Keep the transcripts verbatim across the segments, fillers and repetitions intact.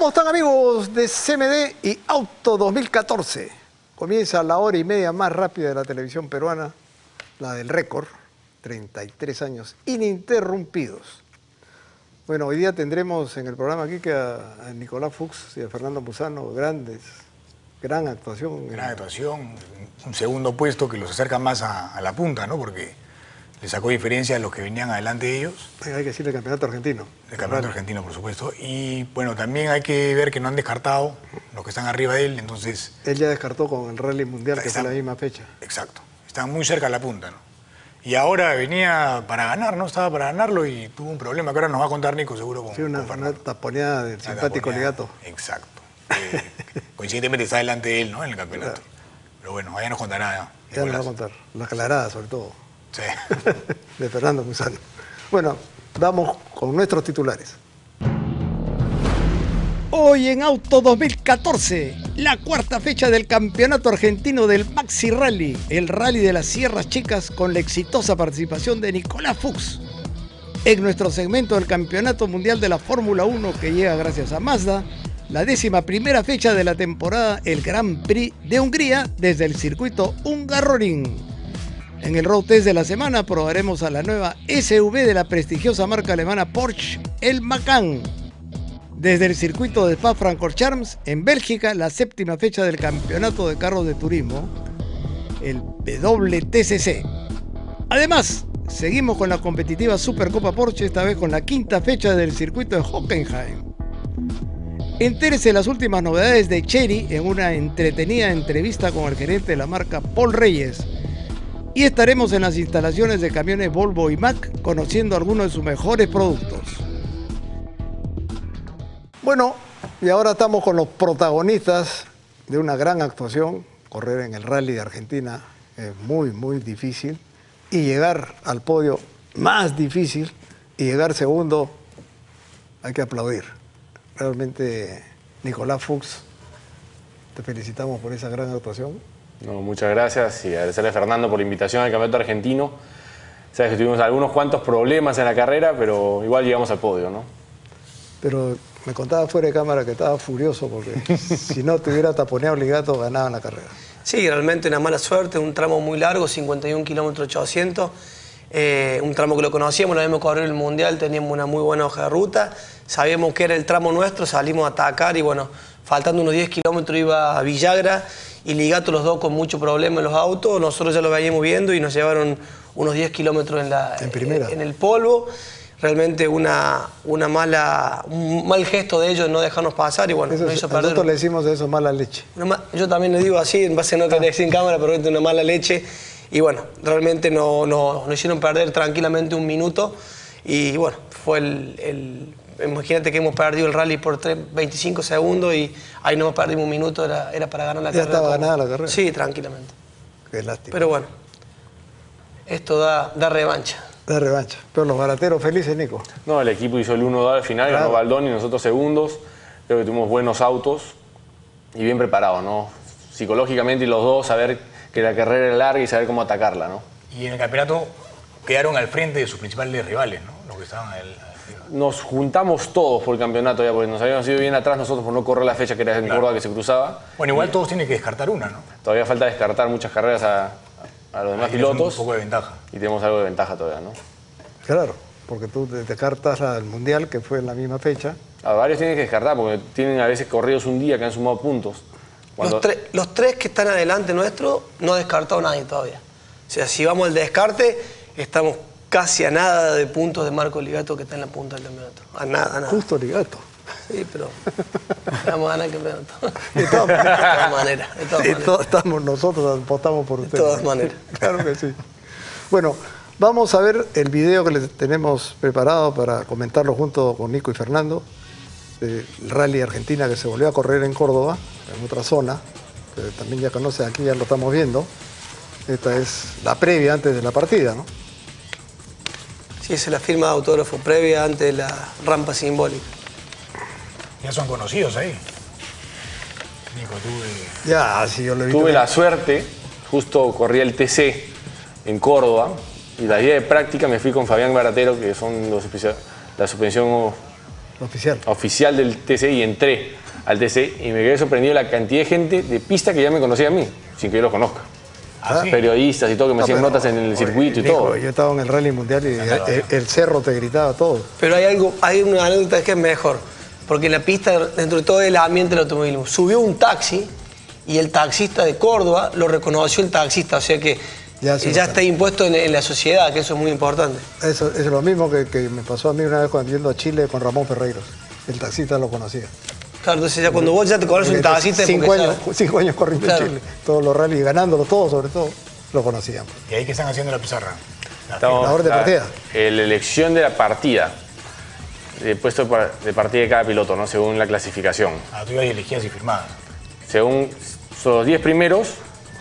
¿Cómo están, amigos de C M D y Auto dos mil catorce? Comienza la hora y media más rápida de la televisión peruana, la del récord, treinta y tres años ininterrumpidos. Bueno, hoy día tendremos en el programa aquí que a, a Nicolás Fuchs y a Fernando Mussano, grandes, gran actuación. Gran actuación, un segundo puesto que los acerca más a, a la punta, ¿no? Porque le sacó diferencia a los que venían adelante de ellos. Hay que decir el campeonato argentino. El campeonato claro. argentino, por supuesto. Y bueno, también hay que ver que no han descartado los que están arriba de él, entonces... Él ya descartó con el Rally Mundial, está, que está, fue la misma fecha. Exacto. Están muy cerca a la punta, ¿no? Y ahora venía para ganar, ¿no? Estaba para ganarlo y tuvo un problema que ahora nos va a contar Nico, seguro, con... Sí, una, con una taponeada del simpático Ligato. Exacto. Eh, coincidentemente está delante de él, ¿no? En el campeonato. Claro. Pero bueno, allá nos contará. Ya nos va a contar. La aclarada, sobre todo. Sí. De Fernando Mussano. Bueno, vamos con nuestros titulares. Hoy en Auto dos mil catorce, la cuarta fecha del campeonato argentino del Maxi Rally, el Rally de las Sierras Chicas, con la exitosa participación de Nicolás Fuchs. En nuestro segmento del Campeonato Mundial de la Fórmula uno, que llega gracias a Mazda, la décima primera fecha de la temporada, el Gran Prix de Hungría, desde el circuito Hungaroring. En el Road Test de la semana probaremos a la nueva S U V de la prestigiosa marca alemana Porsche, el Macan. Desde el circuito de Spa-Francorchamps, en Bélgica, la séptima fecha del campeonato de carros de turismo, el W T C C. Además, seguimos con la competitiva Supercopa Porsche, esta vez con la quinta fecha del circuito de Hockenheim. Entérese las últimas novedades de Chery en una entretenida entrevista con el gerente de la marca, Paul Reyes. Y estaremos en las instalaciones de camiones Volvo y Mac, conociendo algunos de sus mejores productos. Bueno, y ahora estamos con los protagonistas de una gran actuación. Correr en el Rally de Argentina es muy, muy difícil. Y llegar al podio, más difícil. Y llegar segundo, hay que aplaudir. Realmente, Nicolás Fuchs, te felicitamos por esa gran actuación. No, muchas gracias y agradecerle a Fernando por la invitación al Campeonato Argentino. Sabes que tuvimos algunos cuantos problemas en la carrera, pero igual llegamos al podio, ¿no? Pero me contaba fuera de cámara que estaba furioso porque si no te hubiera taponeado Ligato, ganaba en la carrera. Sí, realmente una mala suerte, un tramo muy largo, cincuenta y un kilómetros ochocientos. Eh, un tramo que lo conocíamos, lo habíamos corrido el Mundial, teníamos una muy buena hoja de ruta. Sabíamos que era el tramo nuestro, salimos a atacar y bueno, faltando unos diez kilómetros iba a Villagra y Ligato, los dos con mucho problema en los autos. Nosotros ya lo veníamos viendo y nos llevaron unos diez kilómetros en, la, en, en el polvo. Realmente una, una mala, un mal gesto de ellos no dejarnos pasar y bueno, eso, nos hizo perder. Nosotros le decimos eso, mala leche. Una, yo también le digo así, en base a no que ah. sin cámara, pero es una mala leche. Y bueno, realmente nos no, no hicieron perder tranquilamente un minuto y bueno, fue el... el imagínate que hemos perdido el rally por veinticinco segundos y ahí no perdimos un minuto, era, era para ganar la carrera. ¿Ya estaba ganada la carrera? Sí, tranquilamente. Qué lástima. Pero bueno, esto da, da revancha. Da revancha. Pero los barateros felices, Nico. No, el equipo hizo el uno dos al final, claro. Ganó Baldoni y nosotros segundos. Creo que tuvimos buenos autos y bien preparados, ¿no? Psicológicamente los dos, saber que la carrera era larga y saber cómo atacarla, ¿no? Y en el campeonato quedaron al frente de sus principales rivales, ¿no? Los que estaban en el... Nos juntamos todos por el campeonato, ya, porque nos habíamos ido bien atrás nosotros por no correr la fecha que era en claro. Córdoba que se cruzaba. Bueno, igual y todos tienen que descartar una, ¿no? Todavía falta descartar muchas carreras a, a los demás ah, pilotos. Un poco de ventaja. Y tenemos algo de ventaja todavía, ¿no? Claro, porque tú descartas al Mundial, que fue en la misma fecha. A varios tienen que descartar, porque tienen a veces corridos un día que han sumado puntos. Cuando... Los, tre los tres que están adelante nuestro no ha descartado nadie todavía. O sea, si vamos al descarte, estamos... casi a nada de puntos de Marco Ligato, que está en la punta del campeonato. A nada, a nada. Justo Ligato. Sí, pero vamos a ganar el campeonato. De todas maneras. De todas sí, maneras. Estamos, nosotros apostamos por ustedes. De todas maneras. Claro que sí. Bueno, vamos a ver el video que les tenemos preparado para comentarlo junto con Nico y Fernando. El Rally Argentina que se volvió a correr en Córdoba, en otra zona, que también ya conocen, aquí ya lo estamos viendo. Esta es la previa antes de la partida, ¿no? Es la firma de autógrafo previa antes de la rampa simbólica. Ya son conocidos ahí. Nico, tuve... Ya, sí, yo lo vi. Tuve también la suerte, justo corría el T C en Córdoba y la día de práctica me fui con Fabián Baratero, que son los la suspensión Oficial. Oficial del T C y entré al T C y me quedé sorprendido la cantidad de gente de pista que ya me conocía a mí, sin que yo los conozca. ¿Ah, sí? Periodistas y todo, que me no, hacían notas en el oye, circuito y Nico, todo. Yo estaba en el Rally Mundial y claro, el, el cerro te gritaba todo. Pero hay algo, hay una anécdota que es mejor, porque en la pista, dentro de todo el ambiente del automovilismo, subió un taxi y el taxista de Córdoba lo reconoció el taxista, o sea que ya, sí, ya está impuesto en, en la sociedad, que eso es muy importante. Eso es lo mismo que, que me pasó a mí una vez cuando yendo a Chile con Ramón Ferreiros, el taxista lo conocía. Claro, entonces ya cuando vos ya te conoces un taxista... Cinco años, cinco años corriendo claro. en Chile, todos los rallies, ganándolo todos sobre todo, lo conocíamos. ¿Y ahí qué están haciendo en la pizarra? La, Estamos, la orden de partida. La, la elección de la partida, el puesto de partida de cada piloto, ¿no? Según la clasificación. Ah, tú ibas y elegías y firmabas. Según son los diez primeros,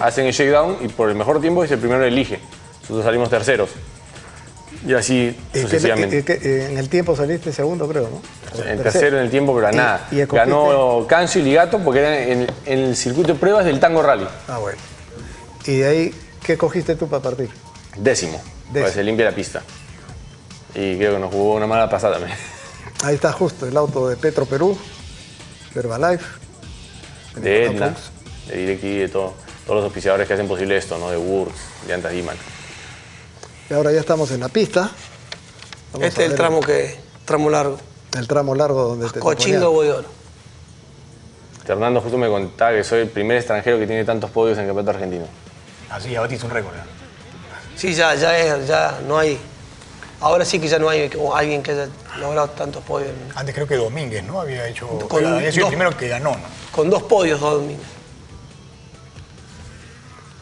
hacen el shakedown y por el mejor tiempo es el primero que elige. Nosotros salimos terceros. Y así sucesivamente. Es que, es que en el tiempo saliste segundo, creo, ¿no? En tercero en el tiempo, pero nada. ¿Y, y ganó Cancio y Ligato porque eran en, en el circuito de pruebas del Tango Rally. Ah, bueno. ¿Y de ahí qué cogiste tú para partir? Décimo. Décimo. Para que se limpie la pista. Y creo que nos jugó una mala pasada también. Ahí está justo el auto de Petro Perú, Herbalife, de Edna, de DirecTV, de todo, todos los auspiciadores que hacen posible esto, ¿no? De Wurz, de Antas Diman. Y ahora ya estamos en la pista. Vamos este es el tramo que... tramo largo. El tramo largo donde te... Cochingo Boyoro. Fernando justo me contaba que soy el primer extranjero que tiene tantos podios en el campeonato argentino. Así, ahora tienes un récord. Sí, ya, ya es, ya no hay... Ahora sí que ya no hay alguien que haya logrado tantos podios. Antes creo que Domínguez, ¿no? Había hecho... Con había sido dos, el primero que ganó, ¿no? Con dos podios, Domínguez.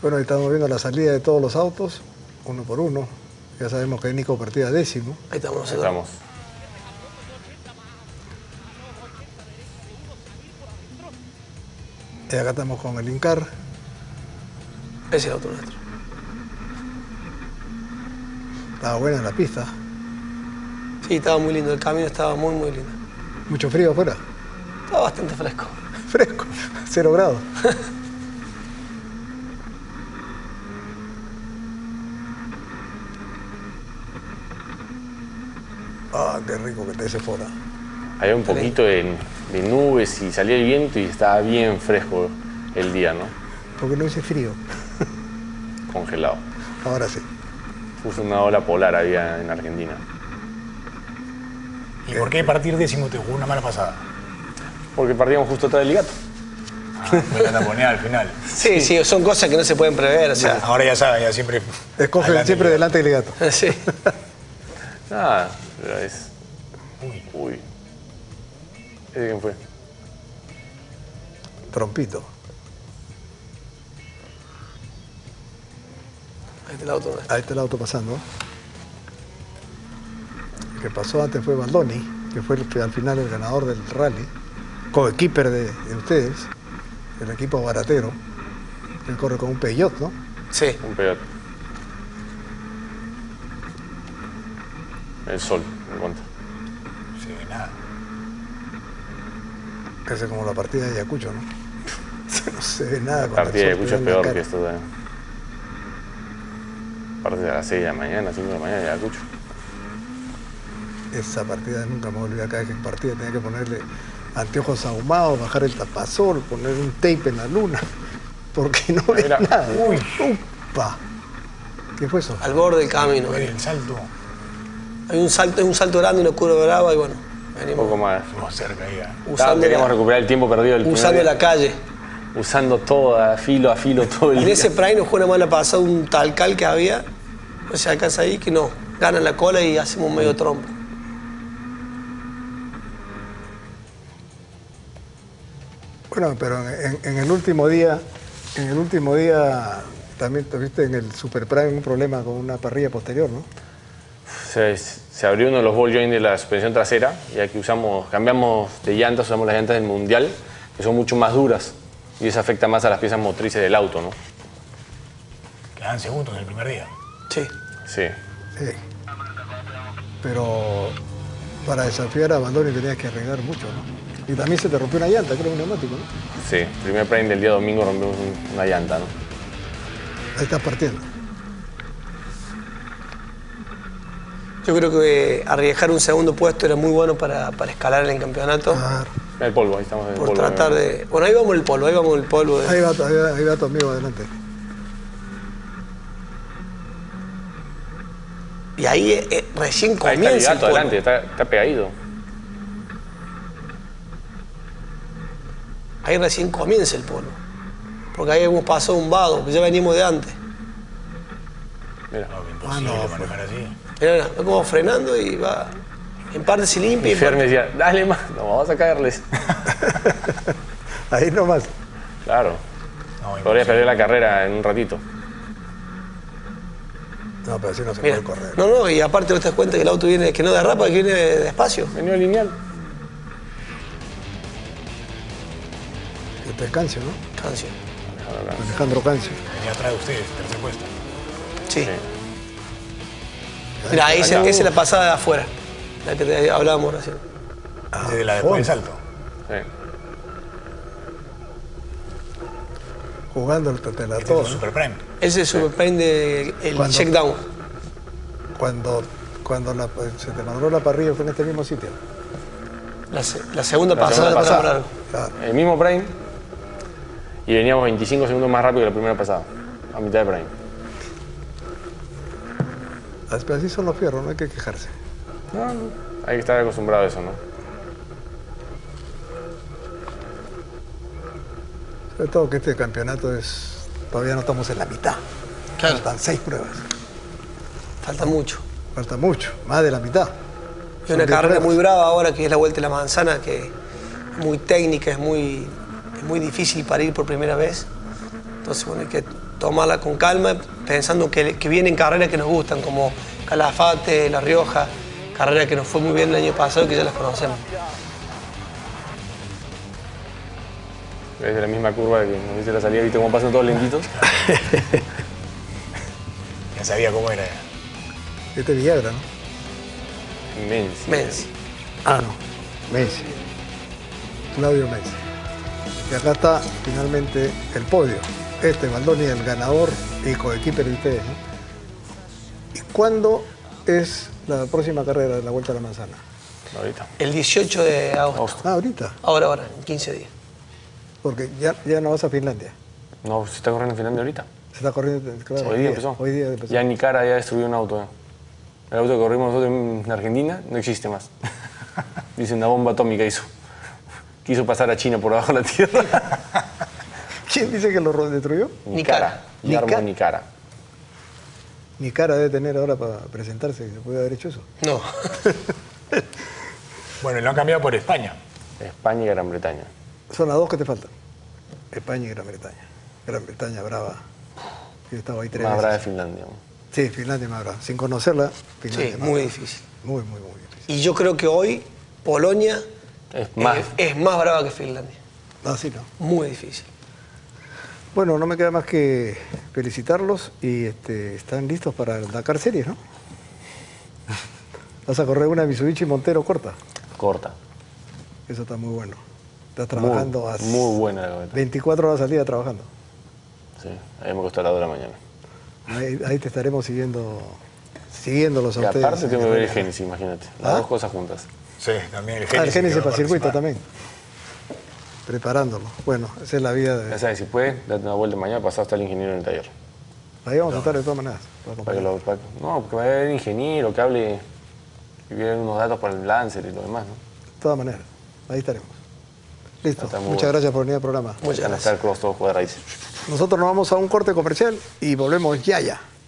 Bueno, ahí estamos viendo la salida de todos los autos, uno por uno. Ya sabemos que Nico partía décimo. Ahí estamos. Ahí estamos. Y acá estamos con el Incar. Ese es el auto nuestro. Estaba buena la pista. Sí, estaba muy lindo. El camino estaba muy, muy lindo. ¿Mucho frío afuera? Estaba bastante fresco. ¿Fresco? Cero grados. Ah, qué rico que te hace fuera. Había un poquito de, de nubes y salía el viento y estaba bien fresco el día, ¿no? Porque no hice frío. Congelado. Ahora sí. Puso una ola polar había en Argentina. ¿Y por qué partir décimo te jugó una mala pasada? Porque partíamos justo atrás del Ligato. Ah, fue la taponea al final. Sí, sí, sí, son cosas que no se pueden prever. O sea, no, ahora ya saben, ya siempre... Escogen adelante siempre delante del Ligato. Sí. Nada, pero es... Uy. Uy. ¿Ese quién fue? Trompito. Ahí está el auto. Ahí está el auto pasando. El que pasó antes fue Baldoni, que fue el, al final el ganador del rally, co-equiper de, de ustedes, el equipo Baratero. Él corre con un Peugeot, ¿no? Sí. Un Peugeot. El sol, me cuenta. Sí, nada. Casi como la partida de Ayacucho, ¿no? No se ve nada. La partida de Ayacucho es peor que esto también. Parte de las seis de la mañana, cinco de la mañana, ya escucho. Esa partida nunca me olvidé. Cada vez que partida tenía que ponerle anteojos ahumados, bajar el tapazol, poner un tape en la luna, porque no ves nada. Uy, upa. ¿Qué fue eso? Al borde del camino. Sí, el salto. Hay un salto, es un salto grande, una curva brava y bueno. Venimos. Un poco más. Más cerca ya. Usando queríamos la, recuperar el tiempo perdido del usando la calle. Usando todo, a filo, a filo, todo el día. En ese prime nos fue una mala pasada, un talcal que había, no se alcanza ahí, que no, ganan la cola y hacemos medio trompo. Bueno, pero en, en el último día, en el último día también tuviste en el super prime un problema con una parrilla posterior, ¿no? Se, se abrió uno de los ball joints de la suspensión trasera, ya que usamos, cambiamos de llantas, usamos las llantas del Mundial, que son mucho más duras. Y eso afecta más a las piezas motrices del auto, ¿no? Quedan segundos en el primer día. Sí. Sí. Sí. Pero para desafiar a Baldoni tenías que arreglar mucho, ¿no? Y también se te rompió una llanta, creo, un neumático, ¿no? Sí, el primer prime del día domingo rompimos una llanta, ¿no? Ahí estás partiendo. Yo creo que arriesgar un segundo puesto era muy bueno para, para escalar en el campeonato. Ah. El polvo, ahí estamos en el Por polvo. Por tratar de... de... Bueno, ahí vamos el polvo, ahí vamos el polvo. De... Ahí va, ahí va, ahí va tu amigo, adelante. Y ahí eh, recién comienza. Ahí está el gato, adelante, está, está pegadito. Ahí recién comienza el polvo. Porque ahí hemos pasado un vado, ya venimos de antes. Mira, no, imposible ah, no, manejar así. Mira, va como frenando y va. En parte se limpia. Y Fer me decía, dale más, no vamos a caerles. Ahí nomás. Claro. No, podría perder la carrera en un ratito. No, pero así no se Mira. puede correr. No, no, y aparte vos te das cuenta que el auto viene, que no derrapa, que viene despacio. Venía lineal. Este es Cancio, ¿no? Cancio. Alejandro Cancio. Alejandro Cancio. Venía atrás de ustedes, tercer puesto. Sí. sí. Mira, ahí se, esa es la pasada de afuera, la que te hablábamos recién. Ah, desde la después del salto. Sí. Jugando el tatelator. Ese es el Prime. Ese es sí. Super Prime de, el Super check down. Cuando, cuando la, se te mandó la parrilla fue en este mismo sitio. La, se, la segunda la pasada. Segunda pasada. Claro. El mismo Prime. Y veníamos veinticinco segundos más rápido que la primera pasada. A mitad de Prime. Así son los fierros, no hay que quejarse. No, no. Hay que estar acostumbrado a eso, ¿no? Sobre todo que este campeonato es... Todavía no estamos en la mitad. Claro. Faltan seis pruebas. Falta mucho. Falta mucho, más de la mitad. Y una carrera muy brava ahora, que es la Vuelta a la Manzana, que es muy técnica, es muy, es muy difícil para ir por primera vez. Entonces, bueno, hay que tomarla con calma, pensando que, que vienen carreras que nos gustan, como Calafate, La Rioja, carreras que nos fue muy bien el año pasado y que ya las conocemos. Desde la misma curva que nos dice la salida, ¿viste cómo pasan todos lentitos? Ya sabía cómo era. Este es Villagra, ¿no? Menzi. Menzi. Ah, no. Menzi. Claudio Menzi. Y acá está finalmente el podio. Este Baldoni, el ganador y coequiper de ustedes, ¿no? ¿Y cuándo es la próxima carrera de la Vuelta a la Manzana? Ahorita. El dieciocho de agosto. Ah, ahorita. Ahora, ahora, en quince días. Porque ya, ya no vas a Finlandia. No, se está corriendo en Finlandia ahorita. Se está corriendo, claro. Hoy día, día empezó. Hoy día empezó. Ya en Nicara ya destruyó un auto. ¿eh? El auto que corrimos nosotros en Argentina no existe más. Dice una bomba atómica hizo. Quiso pasar a China por abajo de la tierra. ¿Quién dice que lo destruyó? Nicara. Guillermo Nicara. Nicara debe tener ahora para presentarse, que se puede haber hecho eso. No. Bueno, y lo han cambiado por España. España y Gran Bretaña. Son las dos que te faltan. España y Gran Bretaña. Gran Bretaña, brava. Yo estaba ahí tres veces. Más brava de Finlandia. Sí, Finlandia más brava. Sin conocerla, Finlandia. Sí, más muy brava. difícil. Muy, muy, muy difícil. Y yo creo que hoy Polonia es más, es, es más brava que Finlandia. No, sí, no. Muy difícil. Bueno, no me queda más que felicitarlos y este, están listos para el Dakar Series, ¿no? Vas a correr una Mitsubishi Montero corta. Corta. Eso está muy bueno. Estás trabajando muy, a muy buena la veinticuatro horas al día trabajando. Sí, ahí me costó a las dos de la mañana. Ahí, ahí te estaremos siguiendo, siguiéndolos a y ustedes. Aparte tengo que ver el Génesis, imagínate. Las ¿Ah? dos cosas juntas. Sí, también el Génesis. Ah, el Génesis para circuito también. Preparándolo. Bueno, esa es la vida de... Ya sabes, si puedes, date una vuelta mañana, pasado hasta el ingeniero en el taller. Ahí vamos no. a estar de todas maneras. Para para que lo, para... No, porque vaya el ingeniero, que hable, que viene unos datos para el Lancer y lo demás, ¿no? De todas maneras, ahí estaremos. Listo, muchas bueno. gracias por venir al programa. Muchas gracias. Todos Nosotros nos vamos a un corte comercial y volvemos ya ya.